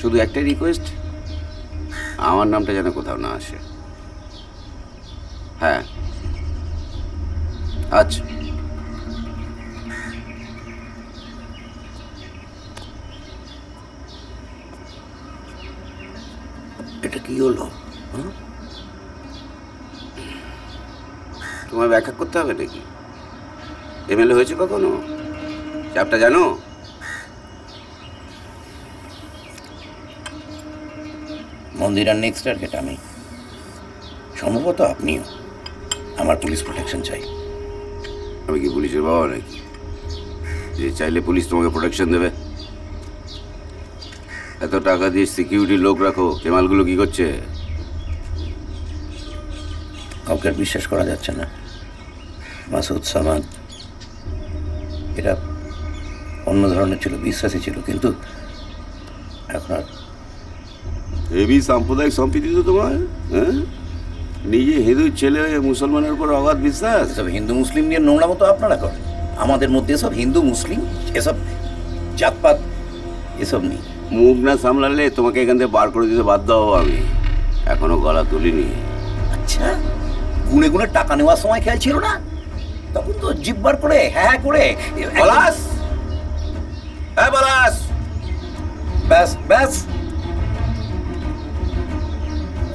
শুধু একটাই রিকোয়েস্ট, আমার নামটা যেন কোথাও না আসে। হ্যাঁ আচ্ছা, এটা কি হলো? তোমার ব্যাখ্যা করতে হবে নাকি? এমএলএ হয়েছে কখনো? চাপটা জানো? মন্দিরার নেক্সট টার্গেট আমি, সম্ভবত আপনিও। আমার পুলিশ প্রোটেকশন চাই। আমি কি পুলিশের বাবা নাকি যে চাইলে পুলিশ তোমাকে প্রোটেকশন দেবে? এত টাকা দিয়ে সিকিউরিটি লোক রাখো, কেমালগুলো কি করছে? কাউকে বিশ্বাস করা যাচ্ছে না। মাসুদ, সামাদ, এরা অন্য ধরনের ছিল, বিশ্বাসী ছিল, কিন্তু এখন আর। এবি সাম্প্রদায়িক সম্প্রীতি তো তোমার, হ্যাঁ? নিজে হিন্দু ছেলে হয়ে মুসলমানের উপর অগাধ বিশ্বাস। সব হিন্দু মুসলিম নিয়ে নোংরা মতো আপনারা করেন। আমাদের মধ্যে সব হিন্দু মুসলিম, এসব জাতপাত এসব নেই। মুখ না সামলালে তোমাকে এখান থেকে বার করে দিতে বাধ্য হবো আমি। এখনো গলা তুলিনি। আচ্ছা, গুনে গুনে টাকা নেওয়ার সময় খেয়াল ছিল না? তখন তো জিভ বার করে হ্যাঁ হ্যাঁ করে বলাস, হ্যাঁ বলাস, ব্যাস ব্যাস।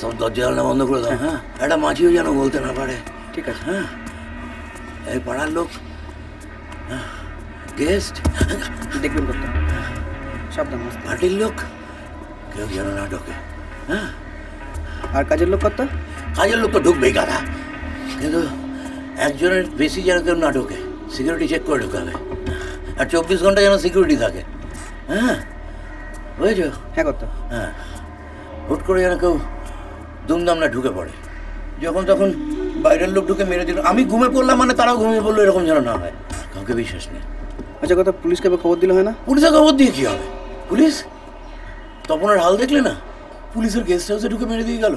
সব দরজা জানলা বন্ধ করে দাও। হ্যাঁ, একটা মাছিও যেন বলতে না পারে। ঠিক আছে? হ্যাঁ, এই পাড়ার লোক, গেস্ট দেখবেন করতো, পার্টির লোক কেউ যেন না ঢোকে। হ্যাঁ, আর কাজের লোক করতো? কাজের লোক তো ঢুকবেই কারা, কিন্তু একজনের বেশি যেন কেউ না ঢোকে, সিকিউরিটি চেক করে ঢুকাবে। আর 24 ঘন্টা যেন সিকিউরিটি থাকে। হ্যাঁ, বুঝেছ? হ্যাঁ করতো। হ্যাঁ, হুট করে যেন কেউ দুমদাম না ঢুকে পড়ে, যখন তখন বাইরের লোক ঢুকে মেরে দিল। আমি ঘুমে পড়লাম মানে তারাও ঘুমিয়ে পড়লো, এরকম যেন না হয়। কাউকে বিশ্বাস নেই। আচ্ছা কথা, পুলিশকে খবর দিলে হয় না? পুলিশকে খবর দিয়ে কী হবে? পুলিশ তপনের হাল দেখলে না? পুলিশের গেস্ট হাউসে ঢুকে মেরে দিয়ে গেল।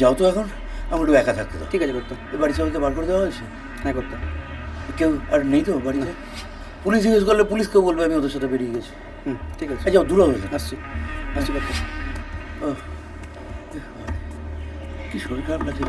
যাও তো, এখন আমার একটু একা থাকতে দাও। ঠিক আছে করতো। বাড়ি সবাইকে বার করে দেওয়া হয়েছে? হ্যাঁ করতো। কেউ আর নেই তো বাড়িতে? পুলিশ জিজ্ঞেস করলে পুলিশকেও বলবে আমি ওদের সাথে বেরিয়ে গেছি। হুম, ঠিক আছে। যাও, দূর হবে। আসছি আসছি করতো। ও কি শরীর খারাপ লাগছে।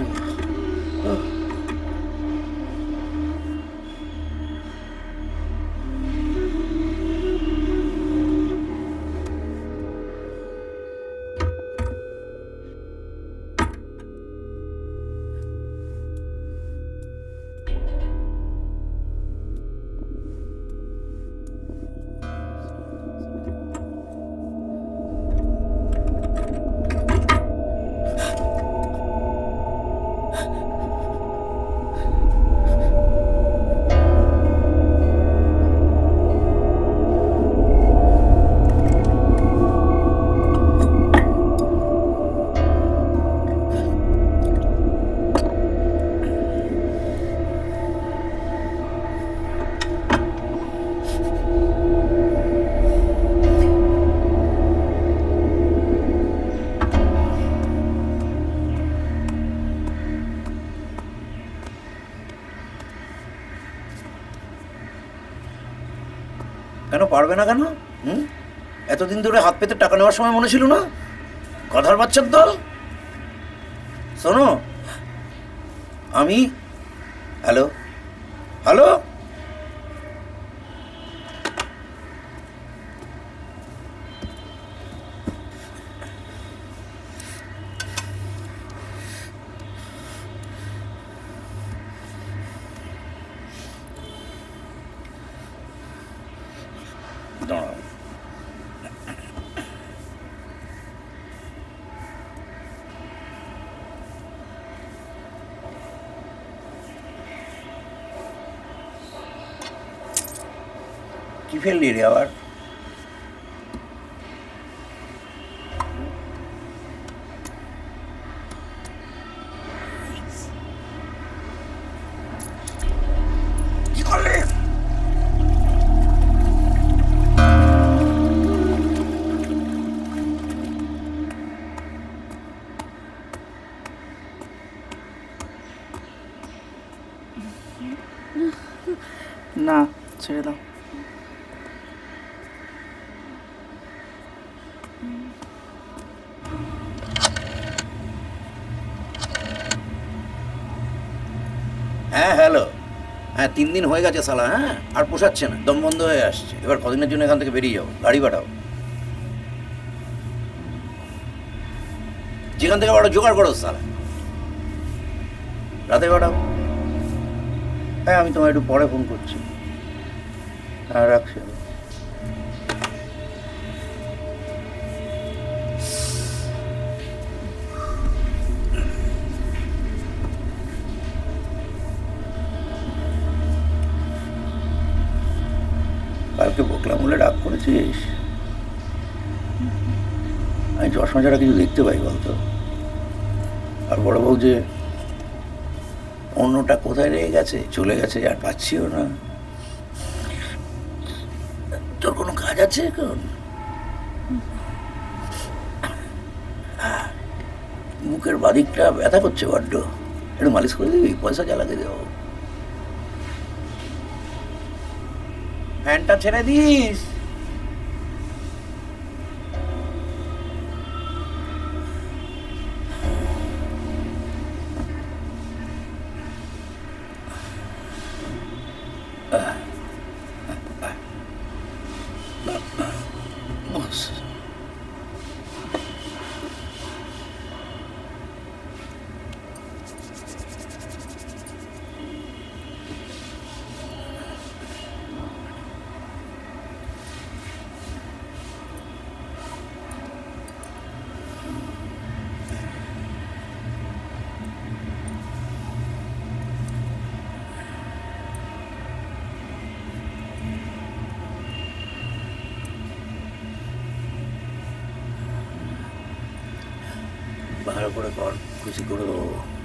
ও পারবে না কেন? এতদিন ধরে হাত পেতে টাকা নেওয়ার সময় মনে ছিল না? কথার বাচ্চার দল, শোনো আমি। হ্যালো হ্যালো, কি ফেললি রে আবার? হ্যাঁ হ্যালো হ্যাঁ 3 দিন হয়ে গেছে শালা হ্যাঁ আর পোষাচ্ছে না দম বন্ধ হয়ে আসছে এবার কদিনের জন্য এখান থেকে বেরিয়ে যাও গাড়ি পাঠাও যেখান থেকে বড় জোগাড় করো শালা রাতে পাঠাও হ্যাঁ আমি তোমায় একটু পরে ফোন করছি আর রাখছি কালকে বকলা মূলে ডাক করেছিস আমি চশমা ছাড়া কিছু দেখতে পাই বলতো আর বড় বউ যে অন্যটা কোথায় রয়ে গেছে চলে গেছে আর পাচ্ছিও না তোর কোনো কাজ আছে এখন বুকের বাদিকটা ব্যথা করছে বড্ড একটু মালিশ করে দিবি পয়সা জ্বালাতে দেবো ফ্যানটা ছেড়ে দিস ভালো করে কর খুশি করে দেবো